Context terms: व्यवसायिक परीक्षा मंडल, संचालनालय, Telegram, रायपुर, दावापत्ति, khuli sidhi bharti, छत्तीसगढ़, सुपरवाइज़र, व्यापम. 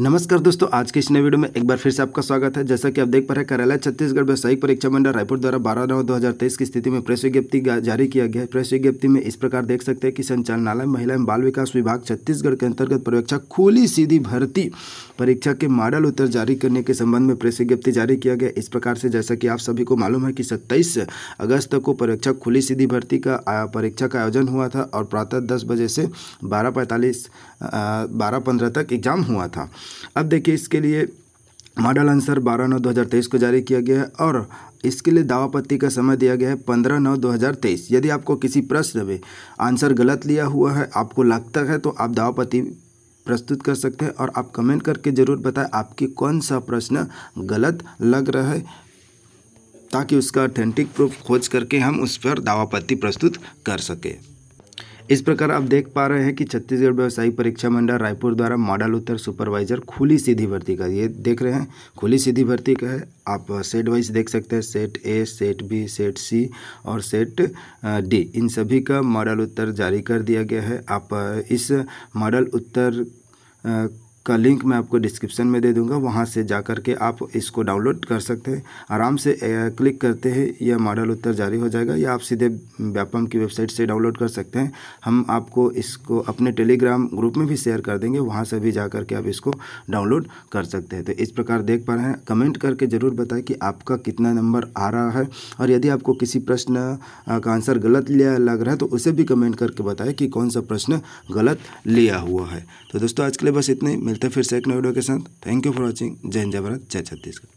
नमस्कार दोस्तों, आज के इस नए वीडियो में एक बार फिर से आपका स्वागत है। जैसा कि आप देख पा रहे हैं, कार्यालय छत्तीसगढ़ व्यवसायिक परीक्षा मंडल रायपुर द्वारा 12/9/2023 की स्थिति में प्रेस विज्ञप्ति जारी किया गया है। प्रेस विज्ञप्ति में इस प्रकार देख सकते हैं कि संचालनालय महिला एवं बाल विकास विभाग छत्तीसगढ़ के अंतर्गत परीक्षा खुली सीधी भर्ती परीक्षा के मॉडल उत्तर जारी करने के संबंध में प्रेस विज्ञप्ति जारी किया गया। इस प्रकार से जैसा कि आप सभी को मालूम है कि 27 अगस्त को परीक्षा खुली सीधी भर्ती का परीक्षा का आयोजन हुआ था और प्रातः 10 बजे से 12:45 तक एग्जाम हुआ था। अब देखिए, इसके लिए मॉडल आंसर 12/9/2023 को जारी किया गया है और इसके लिए दावापत्ति का समय दिया गया है 15/9/2023। यदि आपको किसी प्रश्न में आंसर गलत लिया हुआ है, आपको लगता है, तो आप दावापत्ति प्रस्तुत कर सकते हैं और आप कमेंट करके ज़रूर बताएं आपकी कौन सा प्रश्न गलत लग रहा है, ताकि उसका ऑथेंटिक प्रूफ खोज करके हम उस पर दावापत्ति प्रस्तुत कर सकें। इस प्रकार आप देख पा रहे हैं कि छत्तीसगढ़ व्यावसायिक परीक्षा मंडल रायपुर द्वारा मॉडल उत्तर सुपरवाइज़र खुली सीधी भर्ती का, ये देख रहे हैं, खुली सीधी भर्ती का है। आप सेट वाइज देख सकते हैं, set A, set B, set C और सेट डी, इन सभी का मॉडल उत्तर जारी कर दिया गया है। आप इस मॉडल उत्तर का लिंक मैं आपको डिस्क्रिप्शन में दे दूंगा, वहां से जा कर के आप इसको डाउनलोड कर सकते हैं। आराम से क्लिक करते हैं, यह मॉडल उत्तर जारी हो जाएगा, या आप सीधे व्यापम की वेबसाइट से डाउनलोड कर सकते हैं। हम आपको इसको अपने टेलीग्राम ग्रुप में भी शेयर कर देंगे, वहां से भी जा कर के आप इसको डाउनलोड कर सकते हैं। तो इस प्रकार देख पा रहे हैं, कमेंट करके ज़रूर बताएं कि आपका कितना नंबर आ रहा है, और यदि आपको किसी प्रश्न का आंसर गलत लिया लग रहा है तो उसे भी कमेंट करके बताएं कि कौन सा प्रश्न गलत लिया हुआ है। तो दोस्तों, आज के लिए बस इतने। मिलते हैं फिर से एक नए वीडियो के साथ। Thank you for watching. जय हिंद, जय भारत, जय छत्तीसगढ़।